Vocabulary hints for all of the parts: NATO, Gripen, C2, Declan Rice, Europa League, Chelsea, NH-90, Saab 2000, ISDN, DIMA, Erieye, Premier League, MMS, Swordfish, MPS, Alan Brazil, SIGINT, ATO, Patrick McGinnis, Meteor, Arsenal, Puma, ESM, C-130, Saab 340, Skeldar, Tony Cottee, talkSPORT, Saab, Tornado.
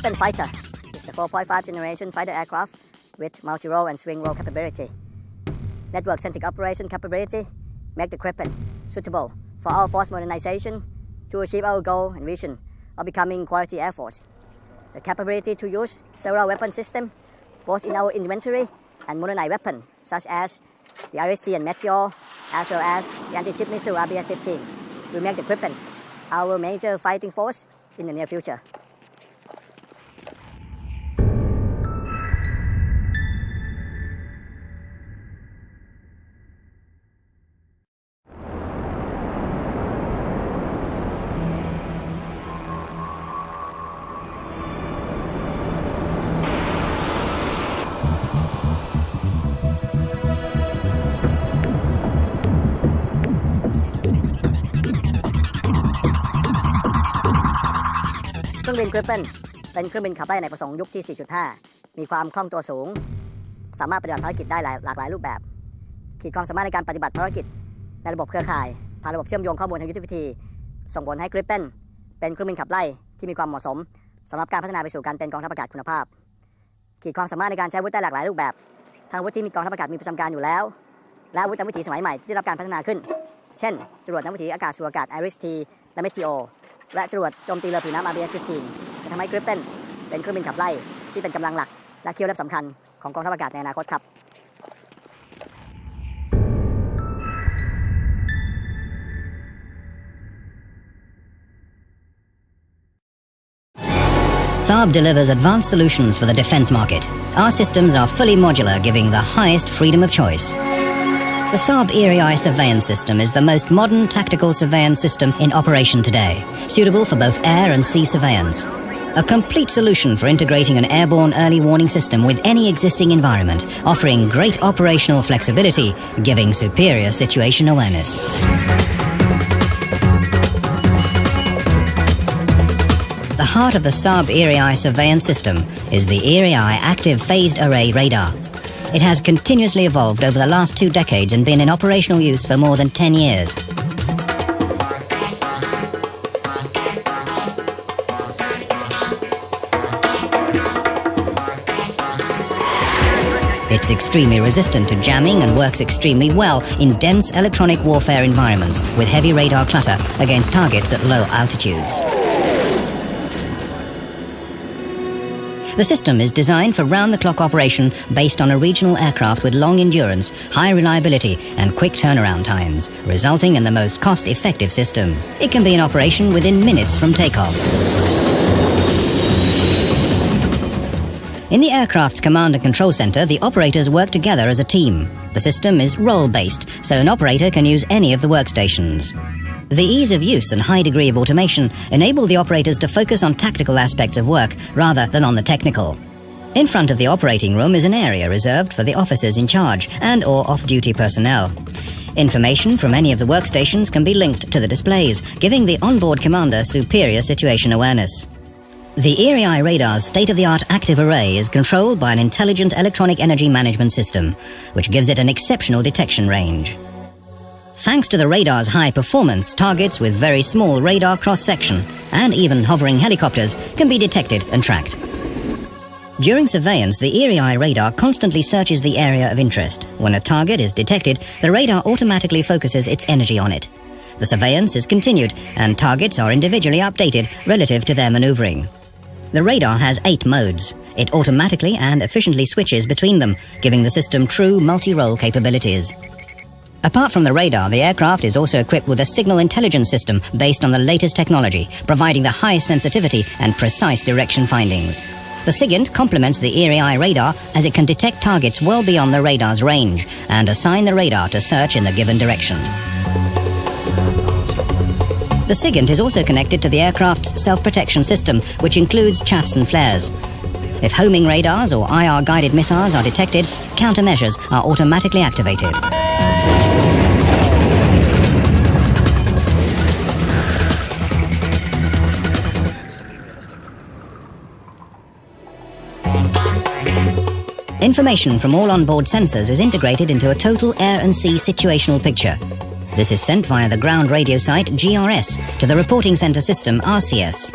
Gripen fighter. It's a 4.5 generation fighter aircraft with multi-role and swing-role capability. Network centric operation capability make the Gripen suitable for our force modernization to achieve our goal and vision of becoming quality Air Force. The capability to use several weapon systems, both in our inventory and modernized weapons, such as the RST and Meteor, as well as the anti-ship missile RBS-15, will make the Gripen our major fighting force in the near future.เครื่องบิน Gripen เป็นเครื่องบินขับไล่ในประสงค์ยุคที่ 4.5 มีความคล่องตัวสูงสามารถปฏิบัติภารกิจได้หลากหลายรูปแบบขีดความสามารถในการปฏิบัติภารกิจในระบบเครือข่ายผ่านระบบเชื่อมโยงข้อมูลทางยุทธวิธีส่งผลให้ Gripen เป็นเครื่องบินขับไล่ที่มีความเหมาะสมสำหรับการพัฒนาไปสู่การเป็นกองทัพอากาศคุณภาพขีดความสามารถในการใช้อาวุธได้หลากหลายรูปแบบทั้งอาวุธที่มีกองทัพอากาศมีประจำการอยู่แล้วและอาวุธตามวิถีสมัยใหม่ที่ได้รับการพัฒนาขึ้นเช่นจรวดน้ำวิถีอากาศสู่อากาศ RST และ Meteorและจรวดโจมตีเรือผิวน้ำ RBS-15 จะทำให้ Gripen เป็นเครื่องบินขับไล่ที่เป็นกำลังหลักและเคี้ยวเล็บสำคัญของกองทัพอากาศในอนาคตครับSaab delivers advanced solutions for the defense market. Our systems are fully modular, giving the highest freedom of choice. The Saab Erieye surveillance system is the most modern tactical surveillance system in operation today, suitable for both air and sea surveillance. A complete solution for integrating an airborne early warning system with any existing environment, offering great operational flexibility, giving superior situation awareness. The heart of the Saab Erieye surveillance system is the Erieye active phased array radar. It has continuously evolved over the last 2 decades and been in operational use for more than 10 years. It's extremely resistant to jamming and works extremely well in dense electronic warfare environments with heavy radar clutter against targets at low altitudes. The system is designed for round-the-clock operation based on a regional aircraft with long endurance, high reliability and quick turnaround times, resulting in the most cost-effective system. It can be in operation within minutes from takeoff. In the aircraft's command and control center, the operators work together as a team. The system is role-based, so an operator can use any of the workstations. The ease of use and high degree of automation enable the operators to focus on tactical aspects of work rather than on the technical. In front of the operating room is an area reserved for the officers in charge and or off-duty personnel. Information from any of the workstations can be linked to the displays, giving the onboard commander superior situation awareness. The Erieye radar's state-of-the-art active array is controlled by an intelligent electronic energy management system, which gives it an exceptional detection range. Thanks to the radar's high performance, targets with very small radar cross-section and even hovering helicopters can be detected and tracked. During surveillance, the Erieye radar constantly searches the area of interest. When a target is detected, the radar automatically focuses its energy on it. The surveillance is continued and targets are individually updated relative to their maneuvering. The radar has 8 modes. It automatically and efficiently switches between them, giving the system true multi-role capabilities. Apart from the radar, the aircraft is also equipped with a signal intelligence system based on the latest technology, providing the highest sensitivity and precise direction findings. The SIGINT complements the Erieye radar as it can detect targets well beyond the radar's range and assign the radar to search in the given direction. The SIGINT is also connected to the aircraft's self-protection system, which includes chaffs and flares. If homing radars or IR-guided missiles are detected, countermeasures are automatically activated. Information from all onboard sensors is integrated into a total air and sea situational picture. This is sent via the ground radio site GRS to the reporting center system RCS.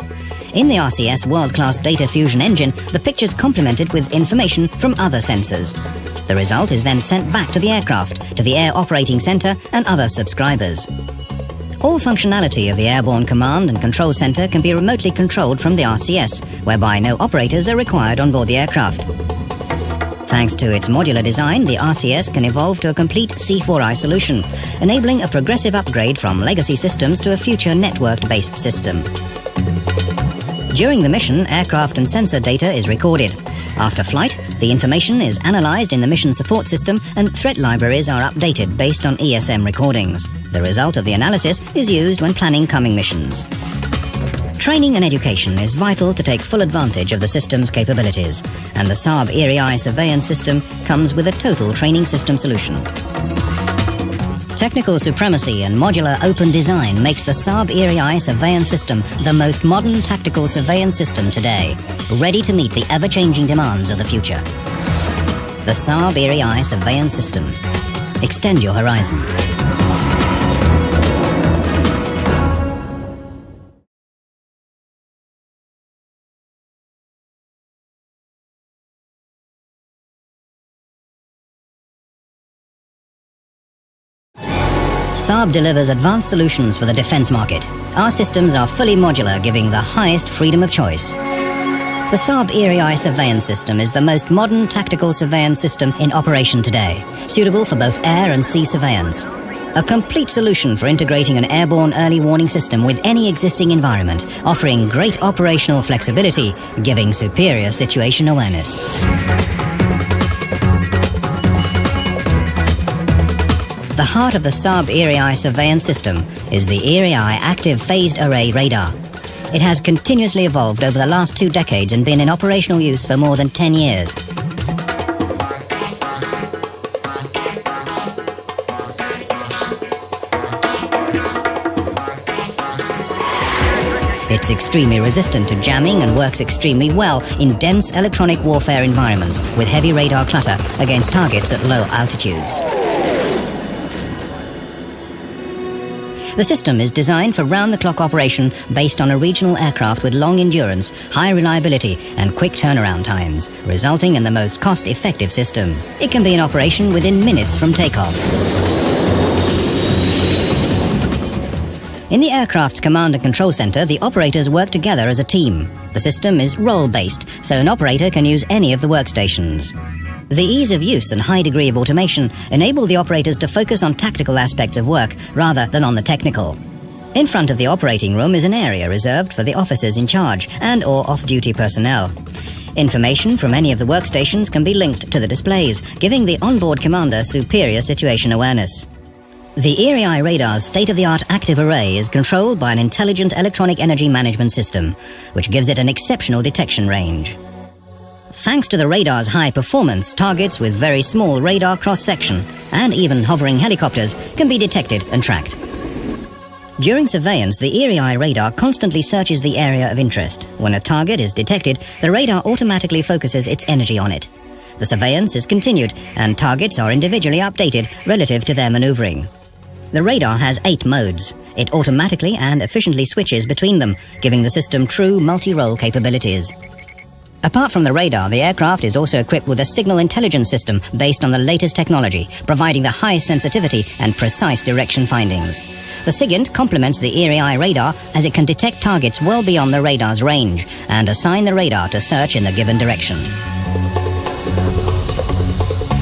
In the RCS world-class data fusion engine, the picture's complemented with information from other sensors. The result is then sent back to the aircraft, to the air operating center and other subscribers. All functionality of the airborne command and control center can be remotely controlled from the RCS, whereby no operators are required on board the aircraft. Thanks to its modular design, the RCS can evolve to a complete C4I solution, enabling a progressive upgrade from legacy systems to a future network-based system. During the mission, aircraft and sensor data is recorded. After flight, the information is analyzed in the mission support system and threat libraries are updated based on ESM recordings. The result of the analysis is used when planning coming missions. Training and education is vital to take full advantage of the system's capabilities, and the Saab Erieye surveillance system comes with a total training system solution. Technical supremacy and modular open design makes the Saab Erieye surveillance system the most modern tactical surveillance system today, ready to meet the ever-changing demands of the future. The Saab Erieye surveillance system. Extend your horizon. Saab delivers advanced solutions for the defense market. Our systems are fully modular, giving the highest freedom of choice. The Saab Erieye surveillance system is the most modern tactical surveillance system in operation today, suitable for both air and sea surveillance. A complete solution for integrating an airborne early warning system with any existing environment, offering great operational flexibility, giving superior situation awareness. The heart of the Saab Erieye surveillance system is the Erieye active phased array radar. It has continuously evolved over the last 2 decades and been in operational use for more than 10 years. It's extremely resistant to jamming and works extremely well in dense electronic warfare environments with heavy radar clutter against targets at low altitudes. The system is designed for round-the-clock operation based on a regional aircraft with long endurance, high reliability and quick turnaround times, resulting in the most cost-effective system. It can be in operation within minutes from takeoff. In the aircraft's command and control center, the operators work together as a team. The system is role-based, so an operator can use any of the workstations. The ease of use and high degree of automation enable the operators to focus on tactical aspects of work rather than on the technical. In front of the operating room is an area reserved for the officers in charge and/or off-duty personnel. Information from any of the workstations can be linked to the displays, giving the onboard commander superior situation awareness. The Erieye radar's state-of-the-art active array is controlled by an intelligent electronic energy management system, which gives it an exceptional detection range. Thanks to the radar's high performance, targets with very small radar cross-section and even hovering helicopters can be detected and tracked. During surveillance, the Erieye radar constantly searches the area of interest. When a target is detected, the radar automatically focuses its energy on it. The surveillance is continued and targets are individually updated relative to their maneuvering. The radar has 8 modes. It automatically and efficiently switches between them, giving the system true multi-role capabilities. Apart from the radar, the aircraft is also equipped with a signal intelligence system based on the latest technology, providing the highest sensitivity and precise direction findings. The SIGINT complements the Erieye radar as it can detect targets well beyond the radar's range and assign the radar to search in the given direction.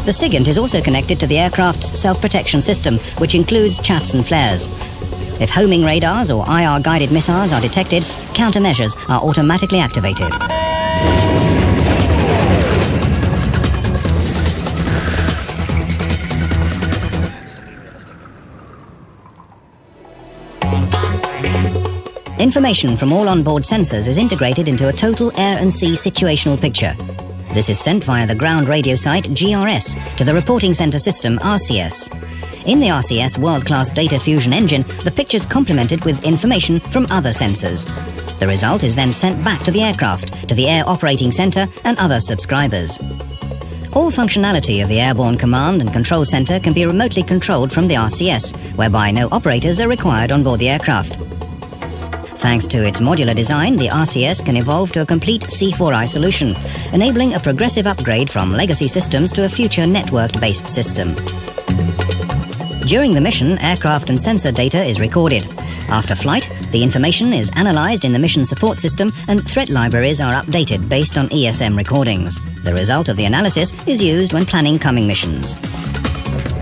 The SIGINT is also connected to the aircraft's self-protection system, which includes chaffs and flares. If homing radars or IR-guided missiles are detected, countermeasures are automatically activated. Information from all onboard sensors is integrated into a total air and sea situational picture. This is sent via the ground radio site GRS to the reporting center system RCS. In the RCS world-class data fusion engine, the picture's complemented with information from other sensors. The result is then sent back to the aircraft, to the air operating center and other subscribers. All functionality of the Airborne Command and Control Center can be remotely controlled from the RCS, whereby no operators are required on board the aircraft. Thanks to its modular design, the RCS can evolve to a complete C4I solution, enabling a progressive upgrade from legacy systems to a future network-based system. During the mission, aircraft and sensor data is recorded. After flight, the information is analyzed in the mission support system and threat libraries are updated based on ESM recordings. The result of the analysis is used when planning coming missions.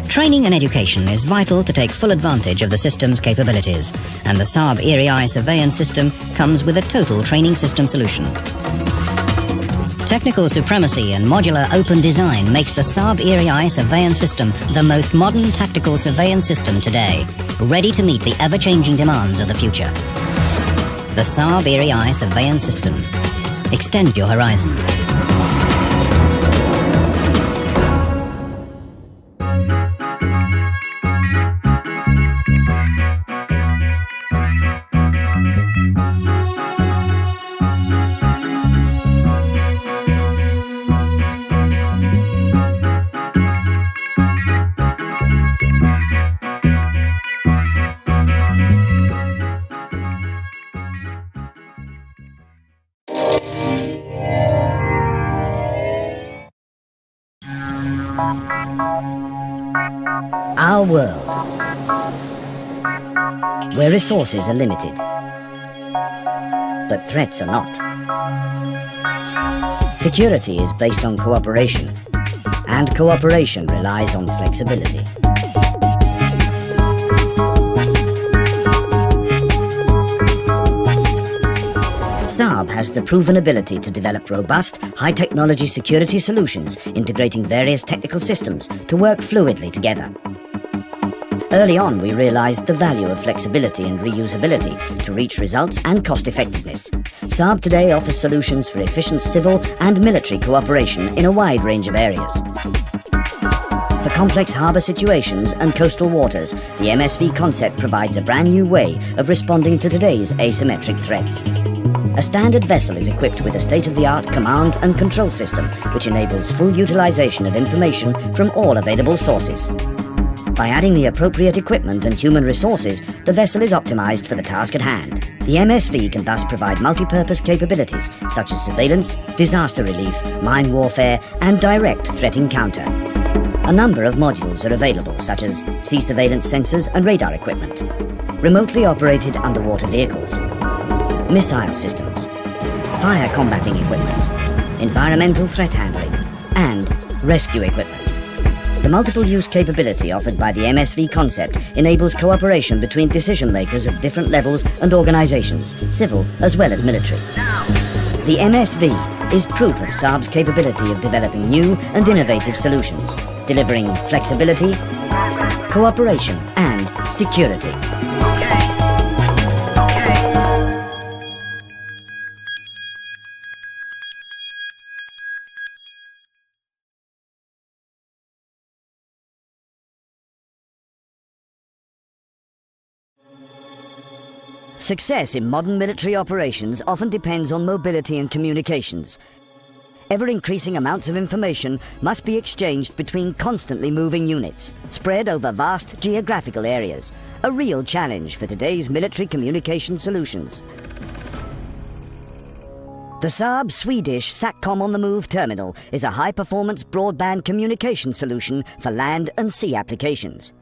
Training and education is vital to take full advantage of the system's capabilities, and the Saab Erieye surveillance system comes with a total training system solution. Technical supremacy and modular open design makes the Saab Erieye surveillance system the most modern tactical surveillance system today, ready to meet the ever-changing demands of the future. The Saab Erieye surveillance system. Extend your horizon. Our world, where resources are limited, but threats are not. Security is based on cooperation, and cooperation relies on flexibility. Saab has the proven ability to develop robust, high-technology security solutions integrating various technical systems to work fluidly together. Early on, we realized the value of flexibility and reusability to reach results and cost-effectiveness. Saab today offers solutions for efficient civil and military cooperation in a wide range of areas. For complex harbour situations and coastal waters, the MSV concept provides a brand new way of responding to today's asymmetric threats. A standard vessel is equipped with a state-of-the-art command and control system which enables full utilization of information from all available sources. By adding the appropriate equipment and human resources, the vessel is optimized for the task at hand. The MSV can thus provide multi-purpose capabilities such as surveillance, disaster relief, mine warfare, and direct threat encounter. A number of modules are available such as sea surveillance sensors and radar equipment, remotely operated underwater vehicles, missile systems, fire combating equipment, environmental threat handling, and rescue equipment. The multiple-use capability offered by the MSV concept enables cooperation between decision-makers of different levels and organizations, civil as well as military. The MSV is proof of Saab's capability of developing new and innovative solutions, delivering flexibility, cooperation, and security. Success in modern military operations often depends on mobility and communications. Ever-increasing amounts of information must be exchanged between constantly moving units, spread over vast geographical areas, a real challenge for today's military communication solutions. The Saab Swedish SATCOM on the Move terminal is a high-performance broadband communication solution for land and sea applications.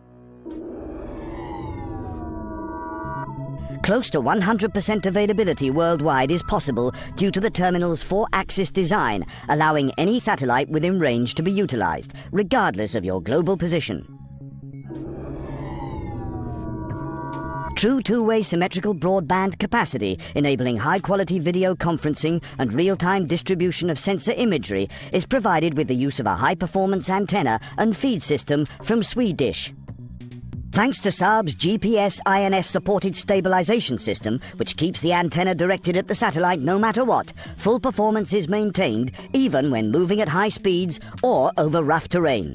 Close to 100% availability worldwide is possible due to the terminal's 4-axis design, allowing any satellite within range to be utilized, regardless of your global position. True two-way symmetrical broadband capacity, enabling high-quality video conferencing and real-time distribution of sensor imagery, is provided with the use of a high-performance antenna and feed system from Swordfish. Thanks to Saab's GPS-INS-supported stabilization system, which keeps the antenna directed at the satellite no matter what, full performance is maintained even when moving at high speeds or over rough terrain.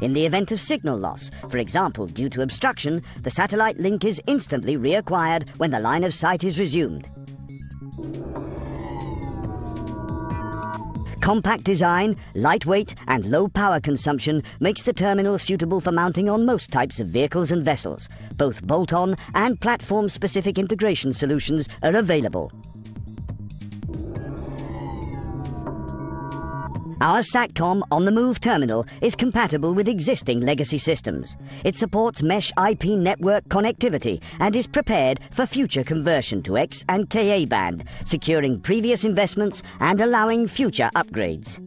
In the event of signal loss, for example due to obstruction, the satellite link is instantly reacquired when the line of sight is resumed. compact design, lightweight and low power consumption makes the terminal suitable for mounting on most types of vehicles and vessels. Both bolt-on and platform-specific integration solutions are available. Our SATCOM on-the-move terminal is compatible with existing legacy systems. It supports mesh IP network connectivity and is prepared for future conversion to X and KA band, securing previous investments and allowing future upgrades.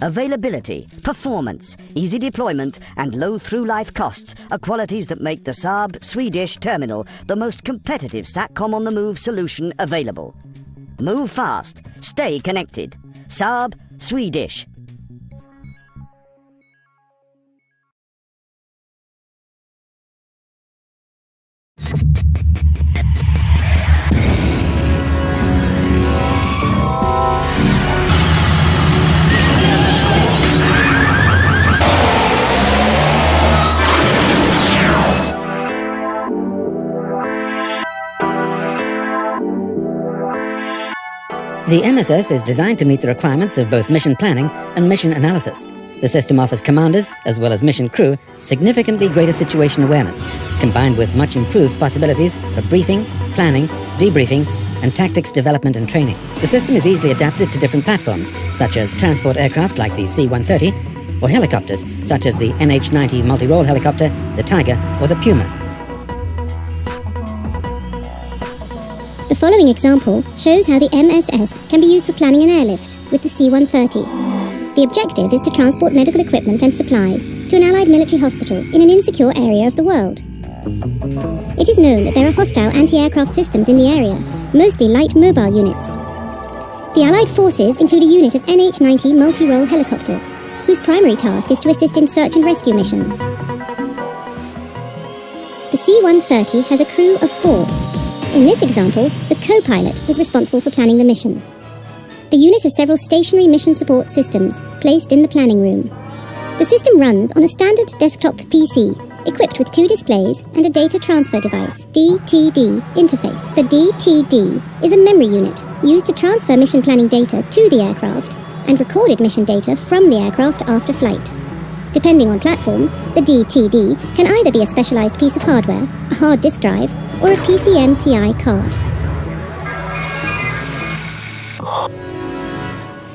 Availability, performance, easy deployment and low through-life costs are qualities that make the Saab Swedish terminal the most competitive SATCOM on-the-move solution available. Move fast, stay connected. Saab Swedish. The MSS is designed to meet the requirements of both mission planning and mission analysis. The system offers commanders, as well as mission crew, significantly greater situation awareness, combined with much improved possibilities for briefing, planning, debriefing, and tactics development and training. The system is easily adapted to different platforms, such as transport aircraft like the C-130, or helicopters, such as the NH-90 multi-role helicopter, the Tiger, or the Puma. The following example shows how the MSS can be used for planning an airlift with the C-130. The objective is to transport medical equipment and supplies to an allied military hospital in an insecure area of the world. It is known that there are hostile anti-aircraft systems in the area, mostly light mobile units. The allied forces include a unit of NH-90 multi-role helicopters, whose primary task is to assist in search and rescue missions. The C-130 has a crew of 4. In this example, the co-pilot is responsible for planning the mission. The unit has several stationary mission support systems placed in the planning room. The system runs on a standard desktop PC, equipped with 2 displays and a data transfer device, DTD, interface. The DTD is a memory unit used to transfer mission planning data to the aircraft and recorded mission data from the aircraft after flight. Depending on platform, the DTD can either be a specialized piece of hardware, a hard disk drive, or a PCMCI card.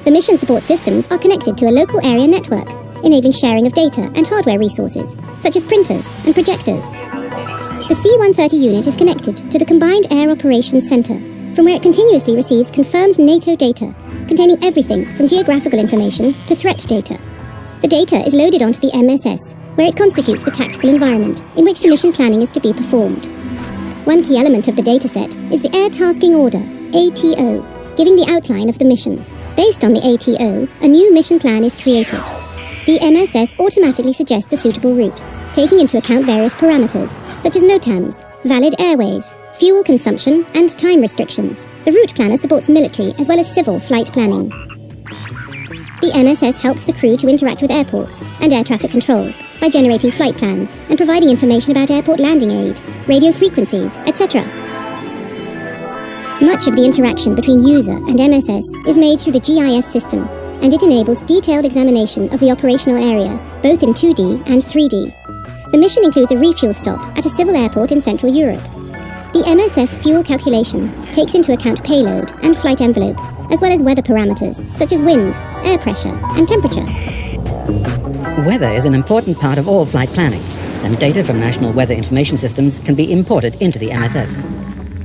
The mission support systems are connected to a local area network, enabling sharing of data and hardware resources, such as printers and projectors. The C-130 unit is connected to the Combined Air Operations Center, from where it continuously receives confirmed NATO data, containing everything from geographical information to threat data. The data is loaded onto the MSS, where it constitutes the tactical environment in which the mission planning is to be performed. One key element of the dataset is the Air Tasking Order, ATO, giving the outline of the mission. Based on the ATO, a new mission plan is created. The MSS automatically suggests a suitable route, taking into account various parameters, such as NOTAMs, valid airways, fuel consumption, and time restrictions. The route planner supports military as well as civil flight planning. The MSS helps the crew to interact with airports and air traffic control by generating flight plans and providing information about airport landing aid, radio frequencies, etc. Much of the interaction between user and MSS is made through the GIS system, and it enables detailed examination of the operational area, both in 2D and 3D. The mission includes a refuel stop at a civil airport in Central Europe. The MSS fuel calculation takes into account payload and flight envelope, as well as weather parameters such as wind, air pressure, and temperature. Weather is an important part of all flight planning, and data from national weather information systems can be imported into the MSS.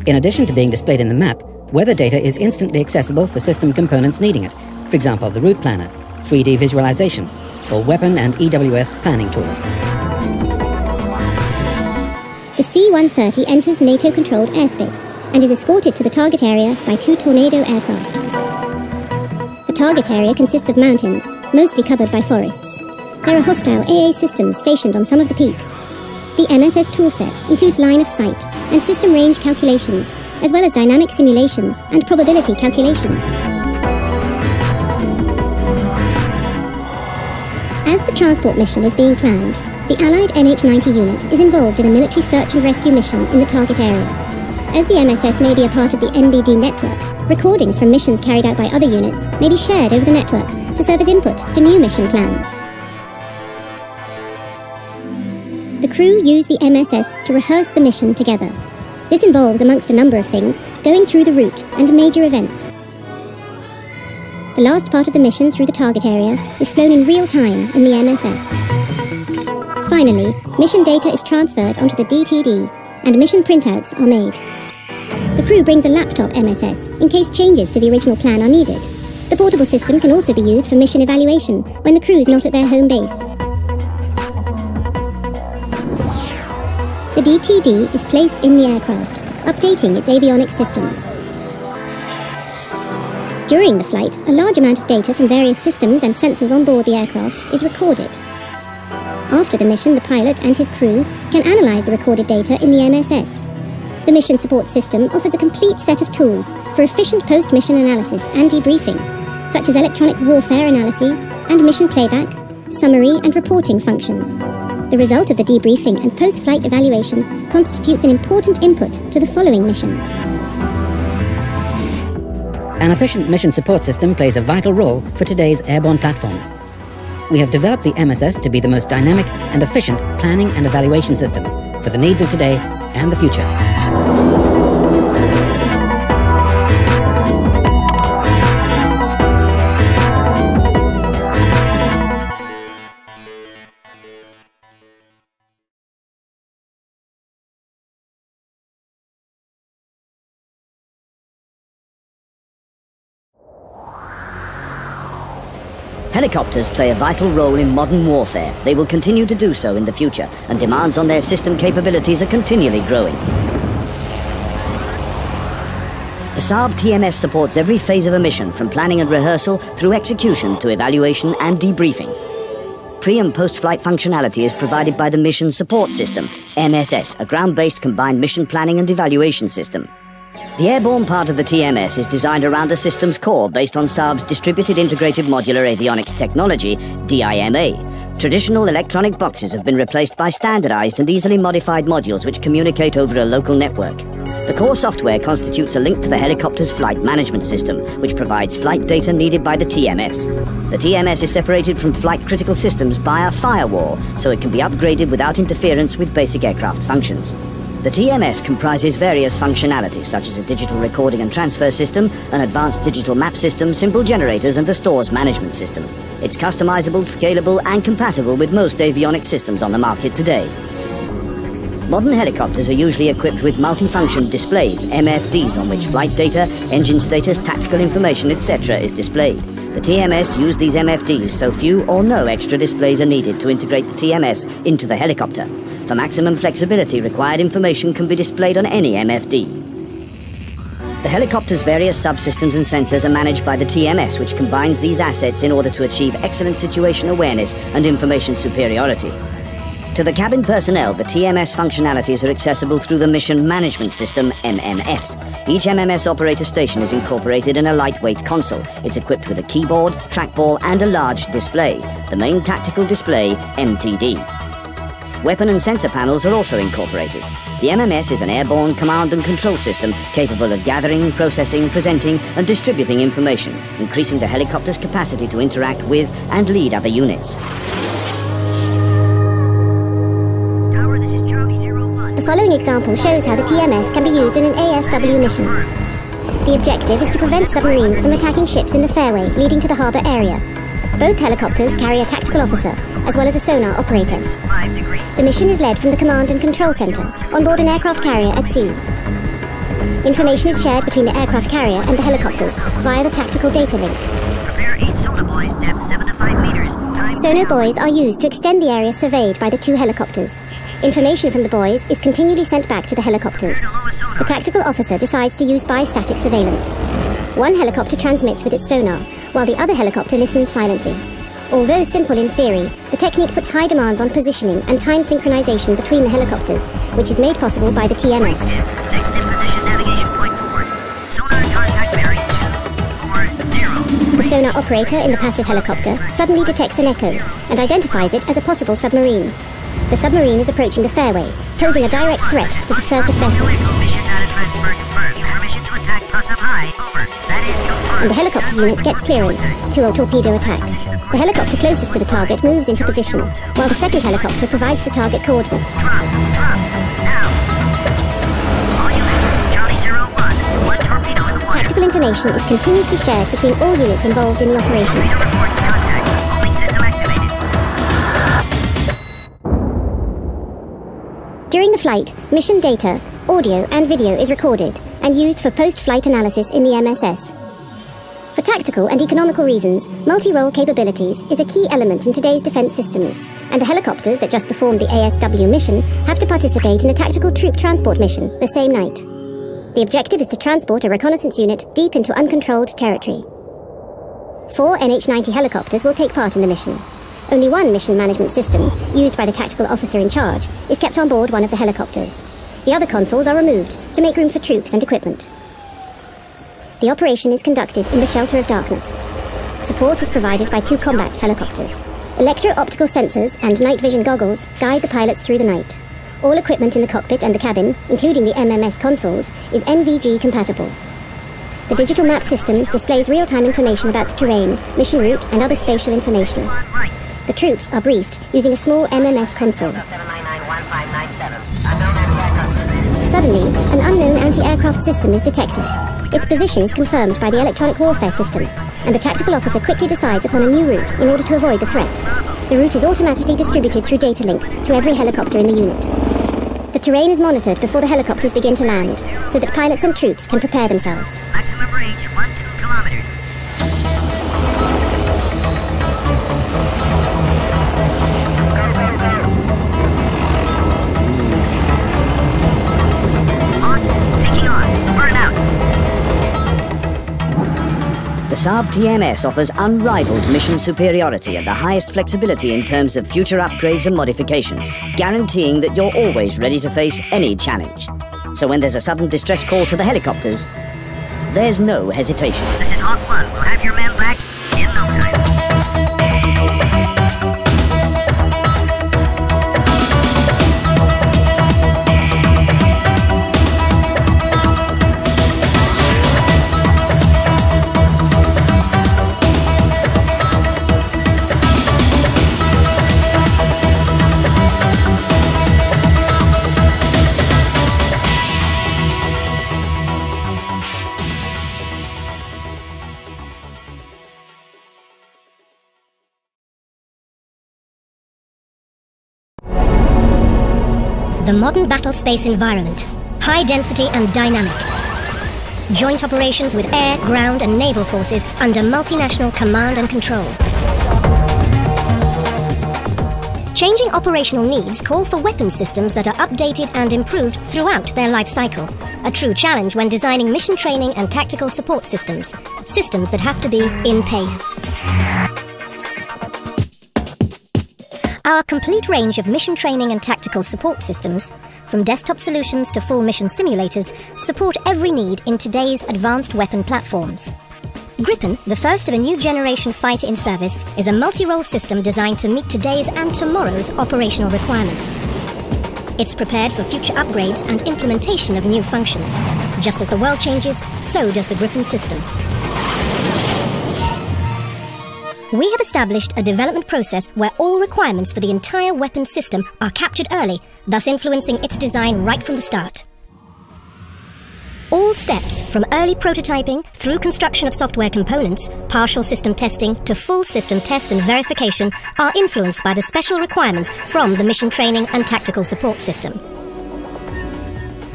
In addition to being displayed in the map, weather data is instantly accessible for system components needing it, for example the route planner, 3D visualization, or weapon and EWS planning tools. The C-130 enters NATO-controlled airspace and is escorted to the target area by 2 Tornado aircraft. The target area consists of mountains, mostly covered by forests. There are hostile AA systems stationed on some of the peaks. The MSS toolset includes line of sight and system range calculations, as well as dynamic simulations and probability calculations. As the transport mission is being planned, the Allied NH-90 unit is involved in a military search and rescue mission in the target area. As the MSS may be a part of the NBD network, recordings from missions carried out by other units may be shared over the network to serve as input to new mission plans. The crew use the MSS to rehearse the mission together. This involves, amongst a number of things, going through the route and major events. The last part of the mission through the target area is flown in real time in the MSS. Finally, mission data is transferred onto the DTD and mission printouts are made. The crew brings a laptop MSS in case changes to the original plan are needed. The portable system can also be used for mission evaluation when the crew is not at their home base. The DTD is placed in the aircraft, updating its avionics systems. During the flight, a large amount of data from various systems and sensors on board the aircraft is recorded. After the mission, the pilot and his crew can analyse the recorded data in the MSS. The Mission Support System offers a complete set of tools for efficient post-mission analysis and debriefing, such as electronic warfare analyses and mission playback, summary and reporting functions. The result of the debriefing and post-flight evaluation constitutes an important input to the following missions. An efficient mission support system plays a vital role for today's airborne platforms. We have developed the MSS to be the most dynamic and efficient planning and evaluation system for the needs of today and the future. Helicopters play a vital role in modern warfare. They will continue to do so in the future, and demands on their system capabilities are continually growing. The Saab TMS supports every phase of a mission, from planning and rehearsal through execution to evaluation and debriefing. Pre- and post-flight functionality is provided by the Mission Support System, MSS, a ground-based combined mission planning and evaluation system. The airborne part of the TMS is designed around a systems core based on Saab's Distributed Integrated Modular Avionics Technology, DIMA. Traditional electronic boxes have been replaced by standardized and easily modified modules which communicate over a local network. The core software constitutes a link to the helicopter's flight management system, which provides flight data needed by the TMS. The TMS is separated from flight critical systems by a firewall, so it can be upgraded without interference with basic aircraft functions. The TMS comprises various functionalities such as a digital recording and transfer system, an advanced digital map system, simple generators and a stores management system. It's customizable, scalable and compatible with most avionics systems on the market today. Modern helicopters are usually equipped with multifunction displays, MFDs, on which flight data, engine status, tactical information, etc. is displayed. The TMS use these MFDs, so few or no extra displays are needed to integrate the TMS into the helicopter. For maximum flexibility, required information can be displayed on any MFD. The helicopter's various subsystems and sensors are managed by the TMS, which combines these assets in order to achieve excellent situation awareness and information superiority. To the cabin personnel, the TMS functionalities are accessible through the Mission Management System, MMS. Each MMS operator station is incorporated in a lightweight console. It's equipped with a keyboard, trackball and a large display, the main tactical display, MTD. Weapon and sensor panels are also incorporated. The MMS is an airborne command and control system capable of gathering, processing, presenting and distributing information, increasing the helicopter's capacity to interact with and lead other units. The following example shows how the TMS can be used in an ASW mission. The objective is to prevent submarines from attacking ships in the fairway leading to the harbour area. Both helicopters carry a tactical officer, as well as a sonar operator. The mission is led from the Command and Control Centre, on board an aircraft carrier at sea. Information is shared between the aircraft carrier and the helicopters via the tactical data link. Prepare 8 sonobuoys depth 7 to 5 meters. Sonobuoys are used to extend the area surveyed by the two helicopters. Information from the buoys is continually sent back to the helicopters. The tactical officer decides to use bi-static surveillance. One helicopter transmits with its sonar, while the other helicopter listens silently. Although simple in theory, the technique puts high demands on positioning and time synchronization between the helicopters, which is made possible by the TMS. Next in position, navigation point forward. Sonar contact bearing 240. The sonar operator in the passive helicopter suddenly detects an echo and identifies it as a possible submarine. The submarine is approaching the fairway, posing a direct threat to the surface vessels. Mission data transfer confirmed. Permission to attack, pass up high, over. and the helicopter unit gets clearance to a torpedo attack. The helicopter closest to the target moves into position, while the second helicopter provides the target coordinates. Tactical information is continuously shared between all units involved in the operation. During the flight, mission data, audio and video is recorded and used for post-flight analysis in the MSS. For tactical and economical reasons, multi-role capabilities is a key element in today's defense systems, and the helicopters that just performed the ASW mission have to participate in a tactical troop transport mission the same night. The objective is to transport a reconnaissance unit deep into uncontrolled territory. 4 NH-90 helicopters will take part in the mission. Only one mission management system, used by the tactical officer in charge, is kept on board one of the helicopters. The other consoles are removed to make room for troops and equipment. The operation is conducted in the shelter of darkness. Support is provided by 2 combat helicopters. Electro-optical sensors and night vision goggles guide the pilots through the night. All equipment in the cockpit and the cabin, including the MMS consoles, is NVG compatible. The digital map system displays real-time information about the terrain, mission route, and other spatial information. The troops are briefed using a small MMS console. Suddenly, an unknown anti-aircraft system is detected. Its position is confirmed by the electronic warfare system, and the tactical officer quickly decides upon a new route in order to avoid the threat. The route is automatically distributed through data link to every helicopter in the unit. The terrain is monitored before the helicopters begin to land, so that pilots and troops can prepare themselves. The Saab TMS offers unrivaled mission superiority and the highest flexibility in terms of future upgrades and modifications, guaranteeing that you're always ready to face any challenge. So when there's a sudden distress call to the helicopters, there's no hesitation. This is Hawk 1. We'll have your men back in no time. The modern battle space environment, high density and dynamic. Joint operations with air, ground and naval forces under multinational command and control. Changing operational needs call for weapon systems that are updated and improved throughout their life cycle. A true challenge when designing mission training and tactical support systems. Systems that have to be in pace. Our complete range of mission training and tactical support systems, from desktop solutions to full mission simulators, support every need in today's advanced weapon platforms. Gripen, the first of a new generation fighter in service, is a multi-role system designed to meet today's and tomorrow's operational requirements. It's prepared for future upgrades and implementation of new functions. Just as the world changes, so does the Gripen system. We have established a development process where all requirements for the entire weapon system are captured early, thus influencing its design right from the start. All steps, from early prototyping through construction of software components, partial system testing to full system test and verification, are influenced by the special requirements from the mission training and tactical support system.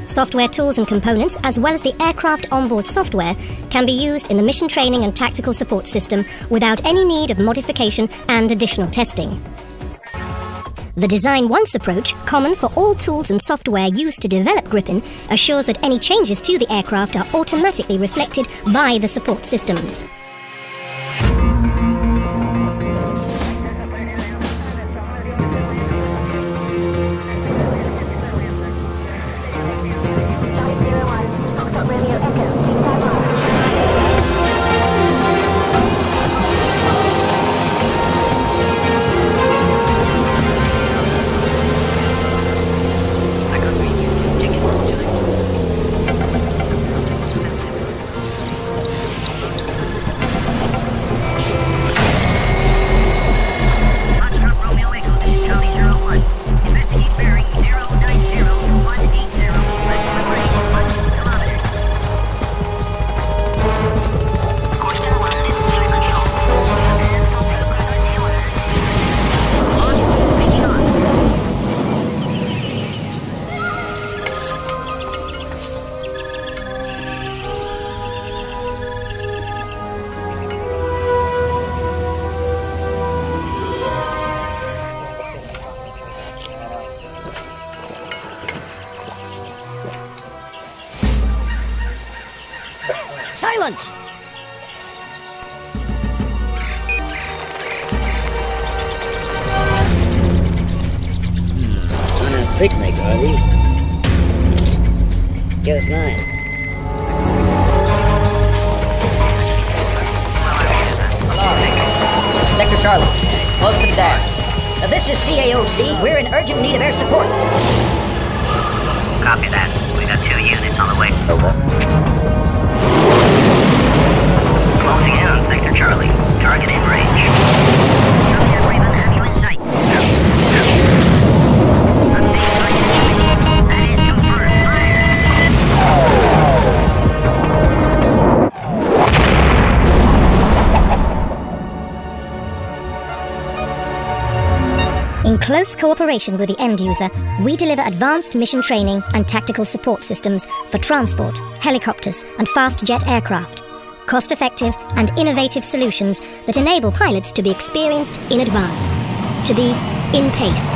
Software tools and components, as well as the aircraft onboard software, can be used in the mission training and tactical support system without any need of modification and additional testing. The design once approach, common for all tools and software used to develop Gripen, assures that any changes to the aircraft are automatically reflected by the support systems. Silence! On a picnic, are we? Guess not. Sector Charlie, close to the dash. Now this is CAOC. We're in urgent need of air support. Copy that. We got 2 units on the way. Over. Closing in on Sector Charlie. Target in range. Copy that, Raven. Have you in sight? No. Update target achieved. That is confirmed. Fire. In close cooperation with the end user, we deliver advanced mission training and tactical support systems for transport, helicopters, and fast jet aircraft. Cost-effective and innovative solutions that enable pilots to be experienced in advance, to be in pace.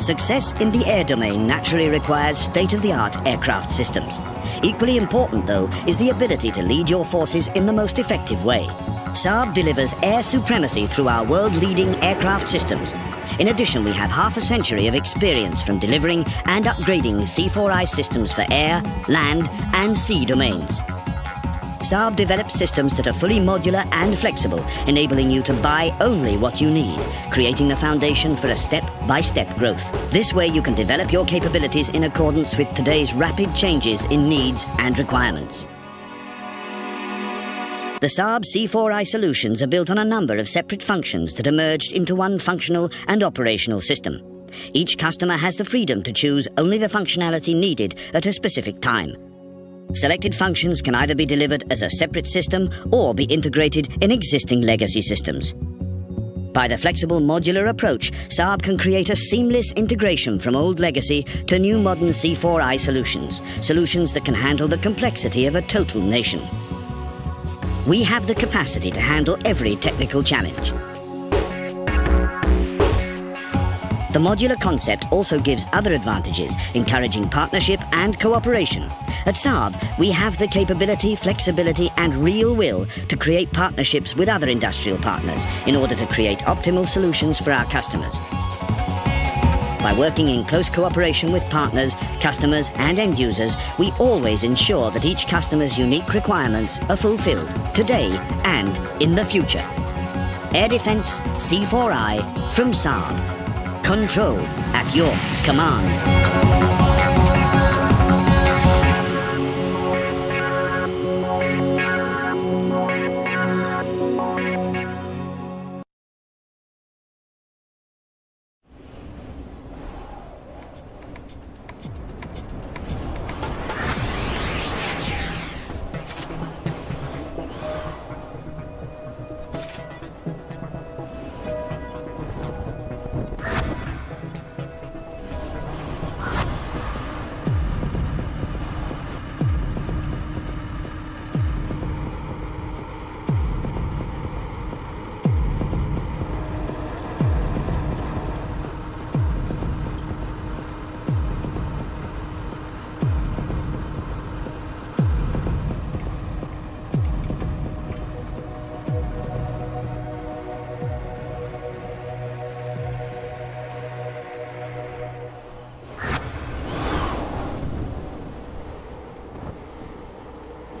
Success in the air domain naturally requires state-of-the-art aircraft systems. Equally important, though, is the ability to lead your forces in the most effective way. Saab delivers air supremacy through our world-leading aircraft systems. In addition, we have half a century of experience from delivering and upgrading C4I systems for air, land, and sea domains. Saab develops systems that are fully modular and flexible, enabling you to buy only what you need, creating the foundation for a step-by-step growth. This way you can develop your capabilities in accordance with today's rapid changes in needs and requirements. The Saab C4I solutions are built on a number of separate functions that are merged into one functional and operational system. Each customer has the freedom to choose only the functionality needed at a specific time. Selected functions can either be delivered as a separate system or be integrated in existing legacy systems. By the flexible modular approach, Saab can create a seamless integration from old legacy to new modern C4I solutions that can handle the complexity of a total nation. We have the capacity to handle every technical challenge. The modular concept also gives other advantages, encouraging partnership and cooperation. At Saab, we have the capability, flexibility, and real will to create partnerships with other industrial partners in order to create optimal solutions for our customers. By working in close cooperation with partners, customers, and end users, we always ensure that each customer's unique requirements are fulfilled today and in the future. Air Defence C4I from Saab. Control at your command.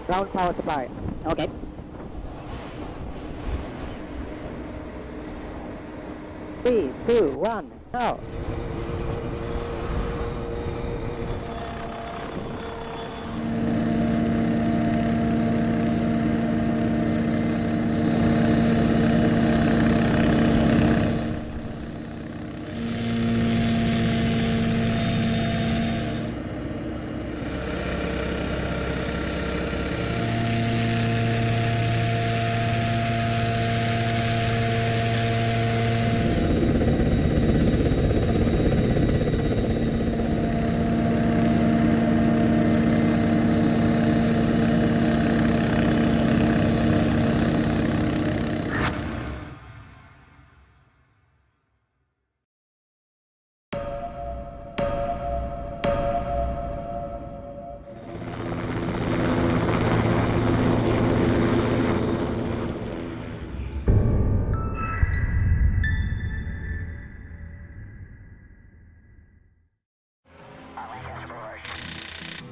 Ground power supply. Okay. Three, two, one, go.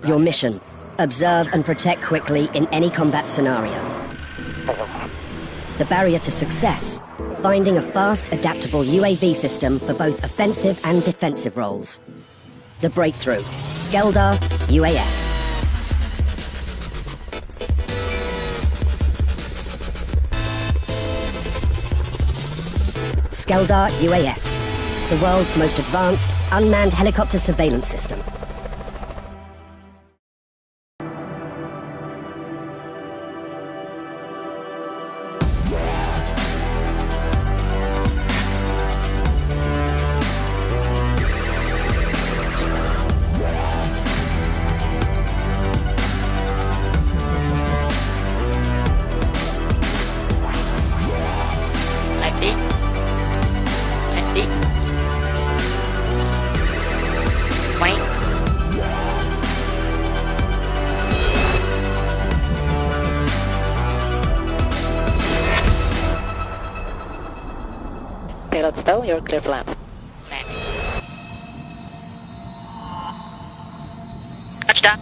Your mission: observe and protect quickly in any combat scenario. The barrier to success: finding a fast, adaptable UAV system for both offensive and defensive roles. The breakthrough: Skeldar UAS. Skeldar UAS, the world's most advanced unmanned helicopter surveillance system. You're clear for land. Touchdown.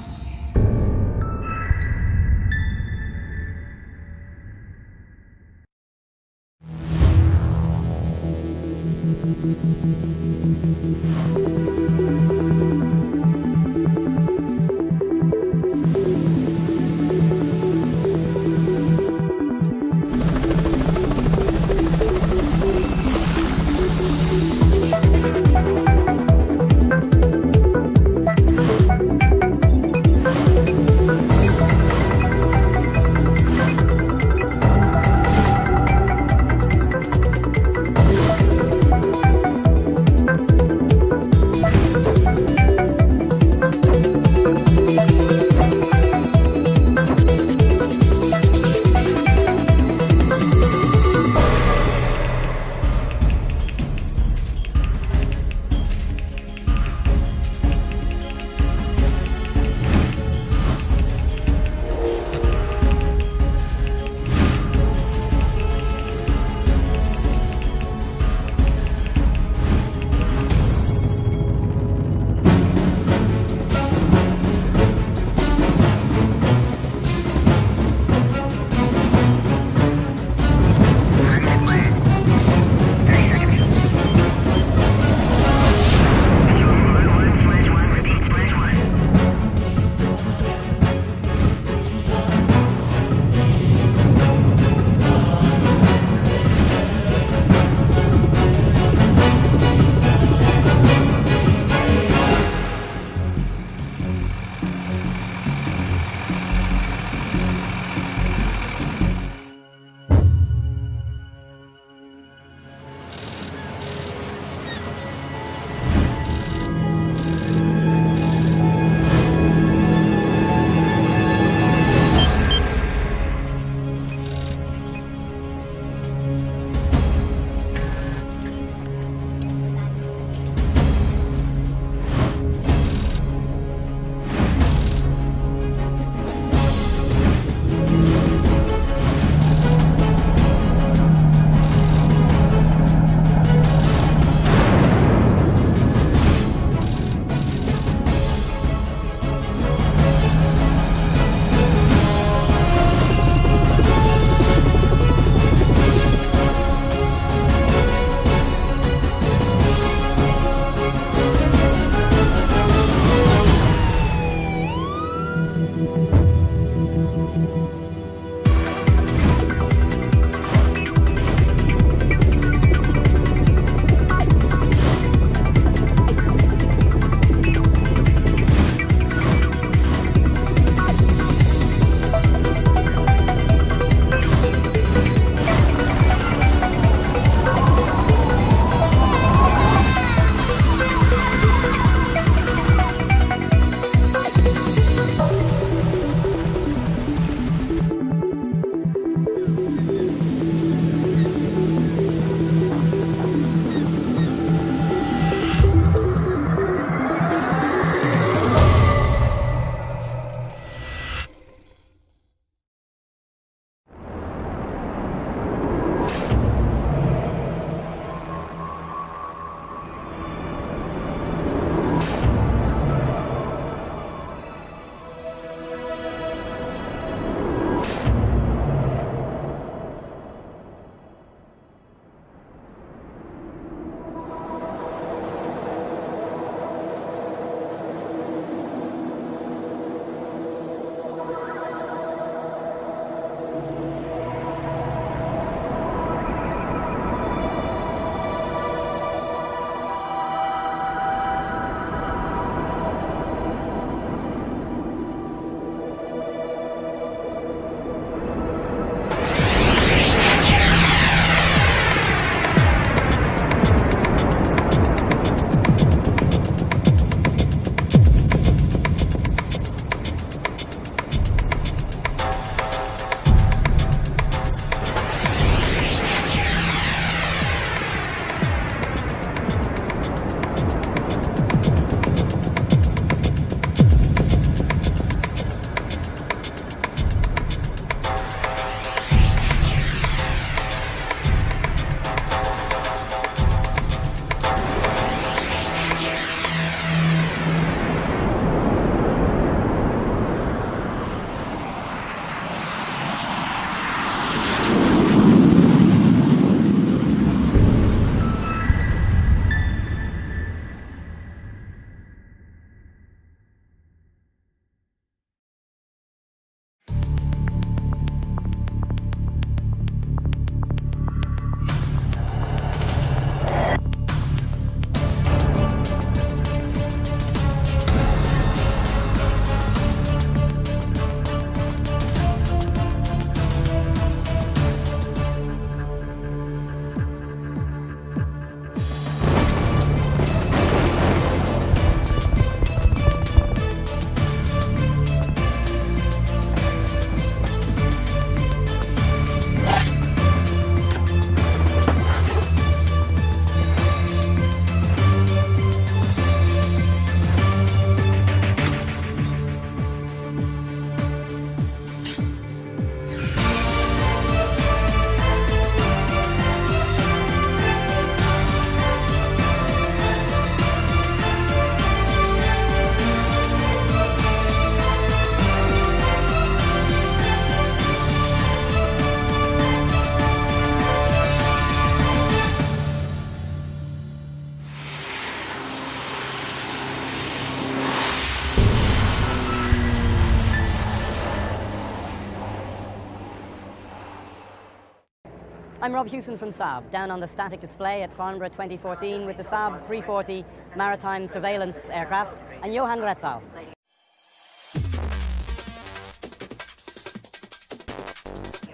I'm Rob Hewson from Saab, down on the static display at Farnborough 2014 with the Saab 340 maritime surveillance aircraft and Johan Retzal.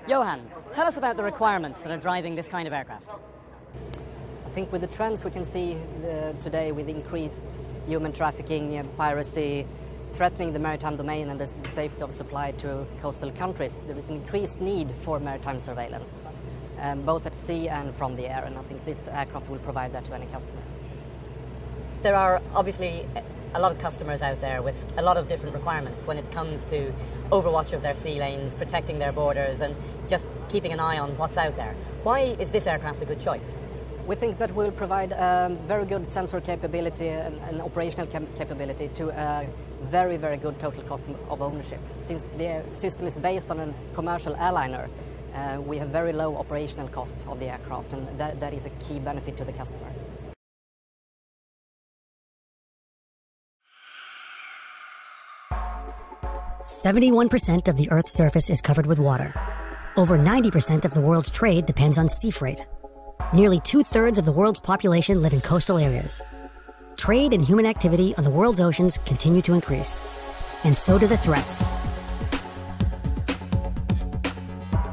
Johan, tell us about the requirements that are driving this kind of aircraft. I think with the trends we can see today with increased human trafficking, piracy, threatening the maritime domain and the safety of supply to coastal countries, there is an increased need for maritime surveillance. Both at sea and from the air, and I think this aircraft will provide that to any customer. There are obviously a lot of customers out there with a lot of different requirements when it comes to overwatch of their sea lanes, protecting their borders and just keeping an eye on what's out there. Why is this aircraft a good choice? We think that will provide very good sensor capability and operational capability to a very, very good total cost of ownership. Since the system is based on a commercial airliner, we have very low operational costs of the aircraft, and that is a key benefit to the customer. "71% of the Earth's surface is covered with water. Over 90% of the world's trade depends on sea freight. Nearly two-thirds of the world's population live in coastal areas. Trade and human activity on the world's oceans continue to increase, and so do the threats.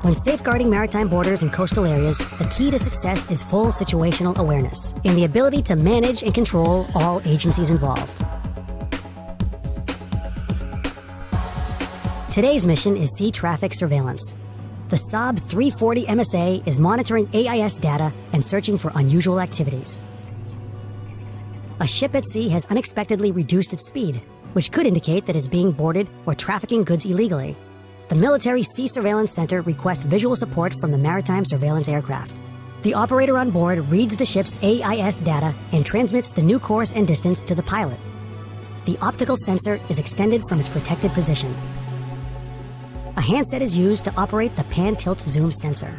When safeguarding maritime borders and coastal areas, the key to success is full situational awareness and the ability to manage and control all agencies involved. Today's mission is sea traffic surveillance. The Saab 340 MSA is monitoring AIS data and searching for unusual activities. A ship at sea has unexpectedly reduced its speed, which could indicate that it's being boarded or trafficking goods illegally. The Military Sea Surveillance Center requests visual support from the maritime surveillance aircraft. The operator on board reads the ship's AIS data and transmits the new course and distance to the pilot. The optical sensor is extended from its protected position. A handset is used to operate the pan-tilt-zoom sensor.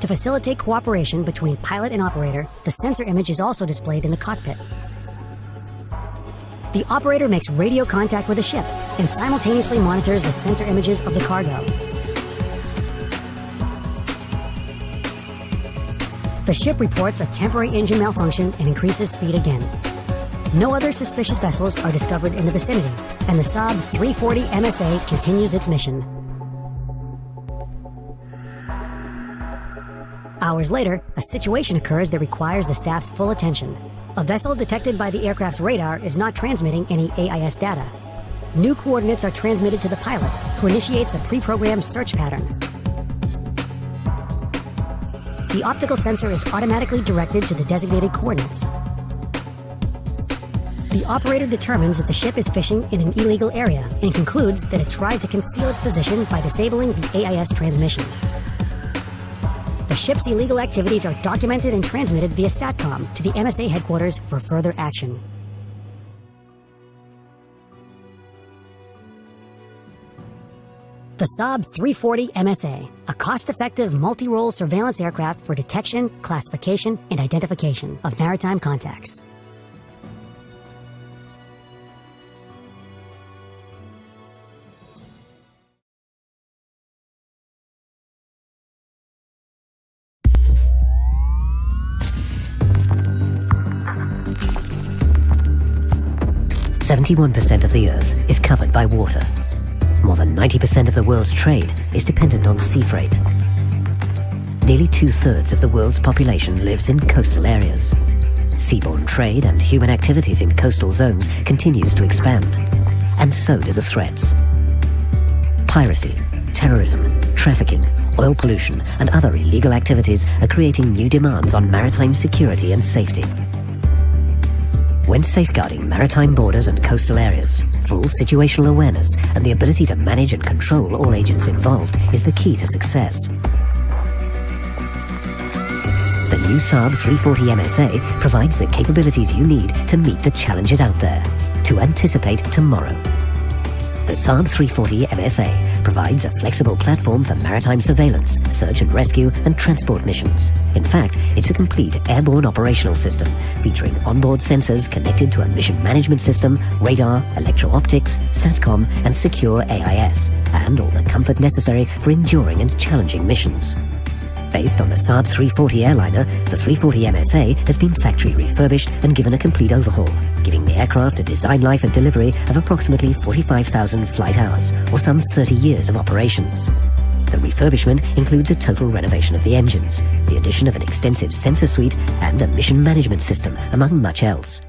To facilitate cooperation between pilot and operator, the sensor image is also displayed in the cockpit. The operator makes radio contact with the ship and simultaneously monitors the sensor images of the cargo. The ship reports a temporary engine malfunction and increases speed again. No other suspicious vessels are discovered in the vicinity, and the Saab 340 MSA continues its mission. Hours later, a situation occurs that requires the staff's full attention. A vessel detected by the aircraft's radar is not transmitting any AIS data. New coordinates are transmitted to the pilot, who initiates a pre-programmed search pattern. The optical sensor is automatically directed to the designated coordinates. The operator determines that the ship is fishing in an illegal area and concludes that it tried to conceal its position by disabling the AIS transmission. The ship's illegal activities are documented and transmitted via SATCOM to the MSA headquarters for further action. The Saab 340 MSA, a cost-effective multi-role surveillance aircraft for detection, classification, and identification of maritime contacts. "71% of the Earth is covered by water. More than 90% of the world's trade is dependent on sea freight. Nearly two-thirds of the world's population lives in coastal areas. Seaborne trade and human activities in coastal zones continues to expand, and so do the threats. Piracy, terrorism, trafficking, oil pollution, and other illegal activities are creating new demands on maritime security and safety. When safeguarding maritime borders and coastal areas, full situational awareness and the ability to manage and control all agents involved is the key to success. The new Saab 340 MSA provides the capabilities you need to meet the challenges out there, to anticipate tomorrow. The Saab 340 MSA provides a flexible platform for maritime surveillance, search and rescue, and transport missions. In fact, it's a complete airborne operational system, featuring onboard sensors connected to a mission management system, radar, electro-optics, SATCOM, and secure AIS, and all the comfort necessary for enduring and challenging missions. Based on the Saab 340 airliner, the 340 MSA has been factory refurbished and given a complete overhaul, giving the aircraft a design life and delivery of approximately 45,000 flight hours, or some 30 years of operations. The refurbishment includes a total renovation of the engines, the addition of an extensive sensor suite, and a mission management system, among much else.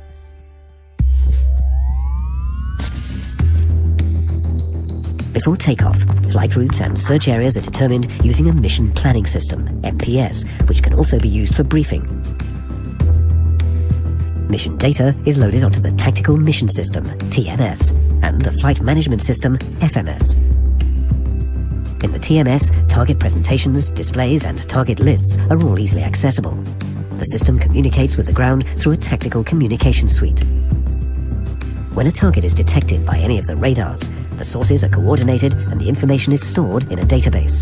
Before takeoff, flight routes and search areas are determined using a mission planning system, MPS, which can also be used for briefing. Mission data is loaded onto the Tactical Mission System, TMS, and the Flight Management System, FMS. In the TMS, target presentations, displays, and target lists are all easily accessible. The system communicates with the ground through a tactical communication suite. When a target is detected by any of the radars, the sources are coordinated and the information is stored in a database.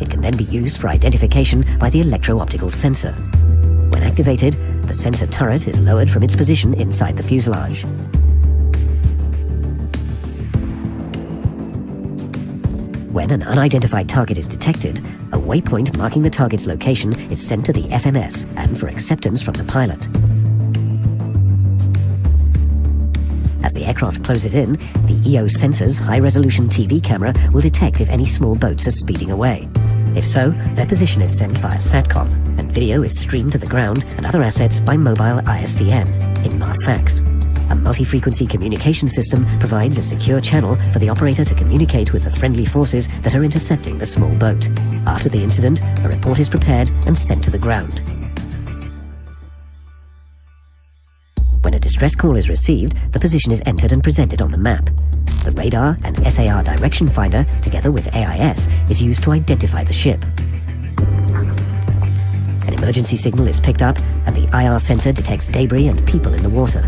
It can then be used for identification by the electro-optical sensor. When activated, the sensor turret is lowered from its position inside the fuselage. When an unidentified target is detected, a waypoint marking the target's location is sent to the FMS and for acceptance from the pilot. As the aircraft closes in, the EO sensor's high-resolution TV camera will detect if any small boats are speeding away. If so, their position is sent via SATCOM, and video is streamed to the ground and other assets by mobile ISDN, Inmar fax. A multi-frequency communication system provides a secure channel for the operator to communicate with the friendly forces that are intercepting the small boat. After the incident, a report is prepared and sent to the ground. When a distress call is received, the position is entered and presented on the map. The radar and SAR direction finder, together with AIS, is used to identify the ship. An emergency signal is picked up, and the IR sensor detects debris and people in the water.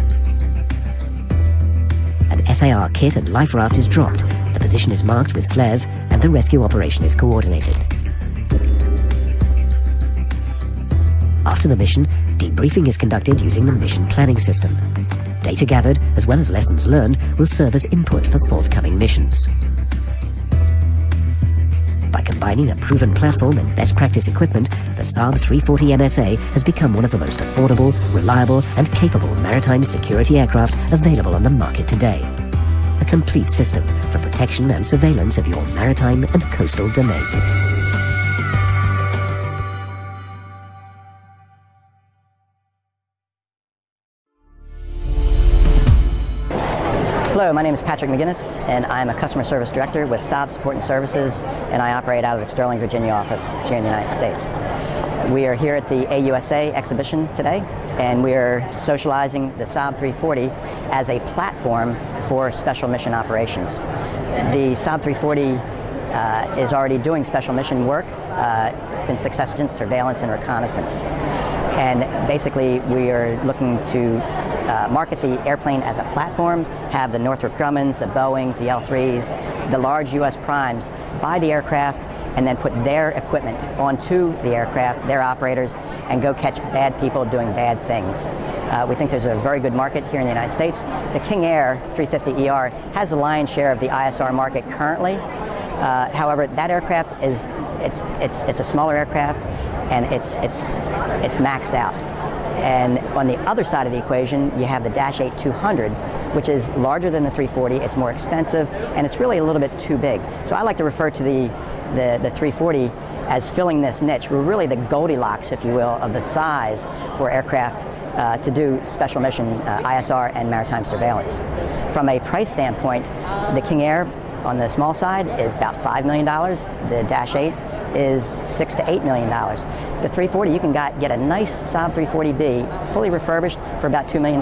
An SAR kit and life raft is dropped, the position is marked with flares, and the rescue operation is coordinated. After the mission, debriefing is conducted using the mission planning system. Data gathered, as well as lessons learned, will serve as input for forthcoming missions. By combining a proven platform and best practice equipment, the Saab 340 MSA has become one of the most affordable, reliable, and capable maritime security aircraft available on the market today. A complete system for protection and surveillance of your maritime and coastal domain. Hello, my name is Patrick McGinnis, and I'm a Customer Service Director with Saab Support and Services, and I operate out of the Sterling, Virginia office here in the United States. We are here at the AUSA exhibition today, and we are socializing the Saab 340 as a platform for special mission operations. The Saab 340 is already doing special mission work. It's been successful surveillance and reconnaissance. And basically, we are looking to market the airplane as a platform, have the Northrop Grumman's, the Boeing's, the L3's, the large U.S. primes buy the aircraft and then put their equipment onto the aircraft, their operators, and go catch bad people doing bad things. We think there's a very good market here in the United States. The King Air 350ER has the lion's share of the ISR market currently. However, that aircraft is it's a smaller aircraft, and it's maxed out. And on the other side of the equation, you have the Dash 8 200, which is larger than the 340. It's more expensive, and it's really a little bit too big. So I like to refer to the 340 as filling this niche. We're really the Goldilocks, if you will, of the size for aircraft to do special mission ISR and maritime surveillance. From a price standpoint, the King Air on the small side is about $5 million. The Dash 8 is $6 to $8 million. The 340, you can get a nice Saab 340B fully refurbished for about $2 million.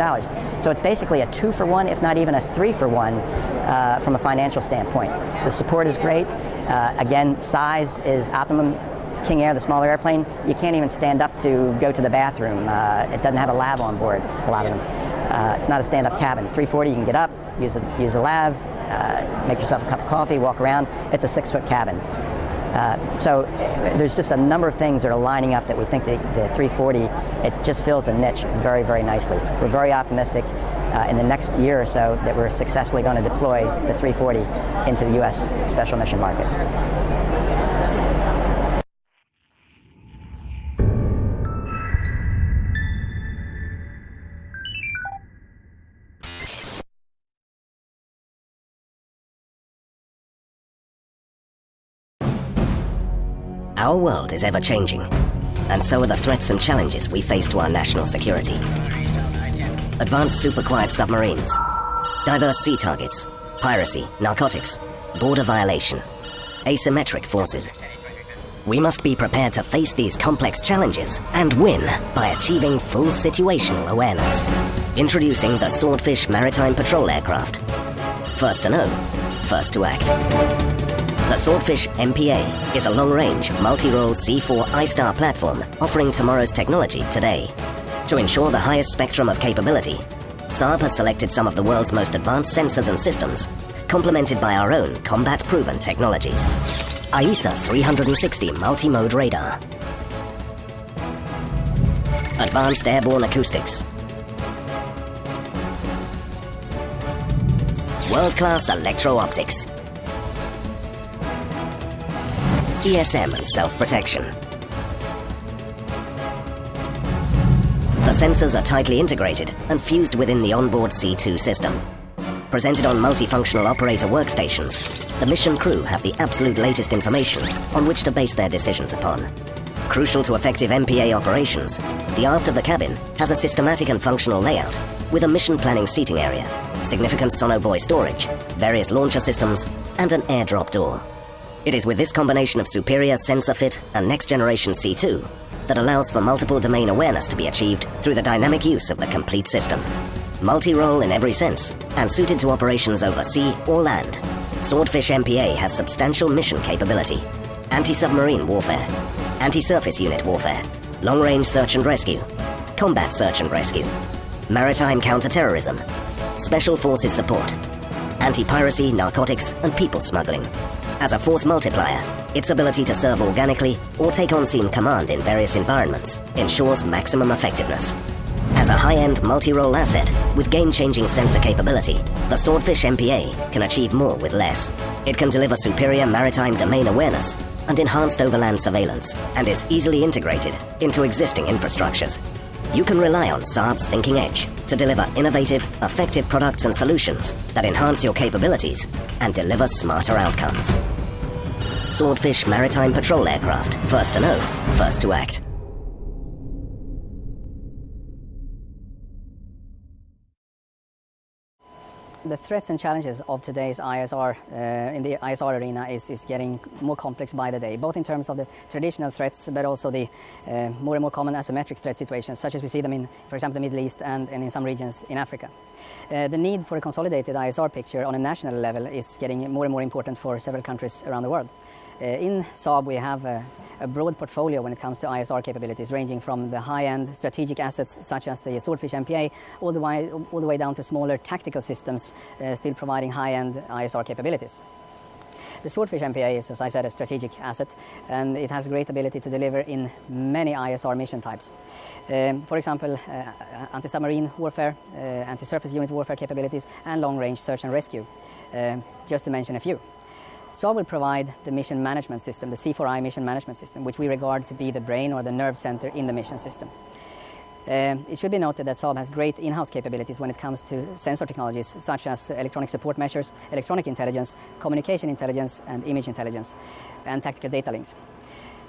So it's basically a 2-for-1, if not even a 3-for-1, from a financial standpoint. The support is great. Again, size is optimum. King Air, the smaller airplane, you can't even stand up to go to the bathroom. It doesn't have a lav on board. A lot of them. It's not a stand-up cabin. 340, you can get up, use a lav, make yourself a cup of coffee, walk around. It's a 6-foot cabin. So there's just a number of things that are lining up that we think the 340, it just fills a niche very, very nicely. We're very optimistic in the next year or so that we're successfully going to deploy the 340 into the U.S. special mission market. Our world is ever-changing, and so are the threats and challenges we face to our national security. Advanced super-quiet submarines, diverse sea targets, piracy, narcotics, border violation, asymmetric forces. We must be prepared to face these complex challenges and win by achieving full situational awareness. Introducing the Swordfish Maritime Patrol Aircraft. First to know, first to act. The Swordfish MPA is a long-range, multi-role C4I star platform offering tomorrow's technology today. To ensure the highest spectrum of capability, Saab has selected some of the world's most advanced sensors and systems, complemented by our own combat-proven technologies. AIS 360 multi-mode radar, advanced airborne acoustics, world-class electro-optics, ESM and self-protection. The sensors are tightly integrated and fused within the onboard C2 system. Presented on multifunctional operator workstations, the mission crew have the absolute latest information on which to base their decisions upon. Crucial to effective MPA operations, the aft of the cabin has a systematic and functional layout with a mission planning seating area, significant sonobuoy storage, various launcher systems, and an airdrop door. It is with this combination of superior sensor fit and next-generation C2 that allows for multiple domain awareness to be achieved through the dynamic use of the complete system. Multi-role in every sense, and suited to operations over sea or land, Swordfish MPA has substantial mission capability. Anti-submarine warfare, anti-surface unit warfare, long-range search and rescue, combat search and rescue, maritime counter-terrorism, special forces support, anti-piracy, narcotics, and people smuggling. As a force multiplier, its ability to serve organically or take on-scene command in various environments ensures maximum effectiveness. As a high-end multi-role asset with game-changing sensor capability, the Swordfish MPA can achieve more with less. It can deliver superior maritime domain awareness and enhanced overland surveillance, and is easily integrated into existing infrastructures. You can rely on Saab's thinking edge to deliver innovative, effective products and solutions that enhance your capabilities and deliver smarter outcomes. Swordfish Maritime Patrol Aircraft, first to know, first to act. The threats and challenges of today's ISR, in the ISR arena is getting more complex by the day, both in terms of the traditional threats, but also the more and more common asymmetric threat situations, such as we see them in, for example, the Middle East and in some regions in Africa. The need for a consolidated ISR picture on a national level is getting more and more important for several countries around the world. In Saab, we have a broad portfolio when it comes to ISR capabilities, ranging from the high-end strategic assets such as the Swordfish MPA, all the way down to smaller tactical systems, still providing high-end ISR capabilities. The Swordfish MPA is, as I said, a strategic asset, and it has great ability to deliver in many ISR mission types. For example, anti-submarine warfare, anti-surface unit warfare capabilities, and long-range search and rescue, just to mention a few. Saab will provide the mission management system, the C4I mission management system, which we regard to be the brain or the nerve center in the mission system. It should be noted that Saab has great in-house capabilities when it comes to sensor technologies such as electronic support measures, electronic intelligence, communication intelligence, and image intelligence, and tactical data links.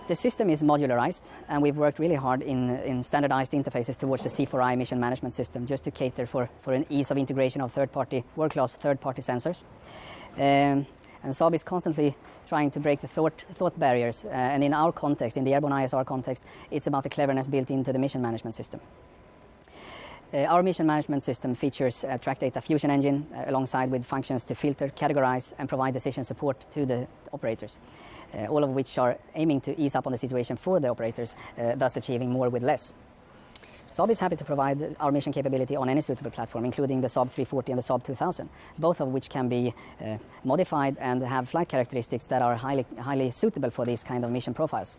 The system is modularized, and we've worked really hard in standardized interfaces towards the C4I mission management system just to cater for an ease of integration of third-party, world-class third-party sensors. And Saab is constantly trying to break the thought barriers, and in our context, in the airborne ISR context, it's about the cleverness built into the mission management system. Our mission management system features a track data fusion engine alongside with functions to filter, categorize, and provide decision support to the operators, all of which are aiming to ease up on the situation for the operators, thus achieving more with less. Saab is happy to provide our mission capability on any suitable platform, including the Saab 340 and the Saab 2000, both of which can be modified and have flight characteristics that are highly suitable for these kind of mission profiles.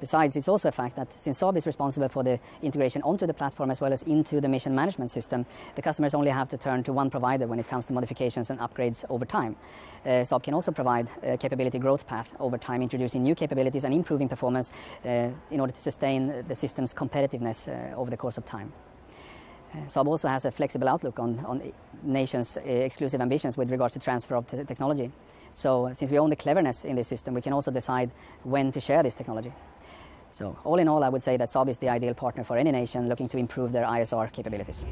Besides, it's also a fact that since Saab is responsible for the integration onto the platform as well as into the mission management system, the customers only have to turn to one provider when it comes to modifications and upgrades over time. Saab can also provide a capability growth path over time, introducing new capabilities and improving performance in order to sustain the system's competitiveness over the course of time. Saab also has a flexible outlook on nations' exclusive ambitions with regards to transfer of technology. So since we own the cleverness in this system, we can also decide when to share this technology. So all in all, I would say that Saab is the ideal partner for any nation looking to improve their ISR capabilities.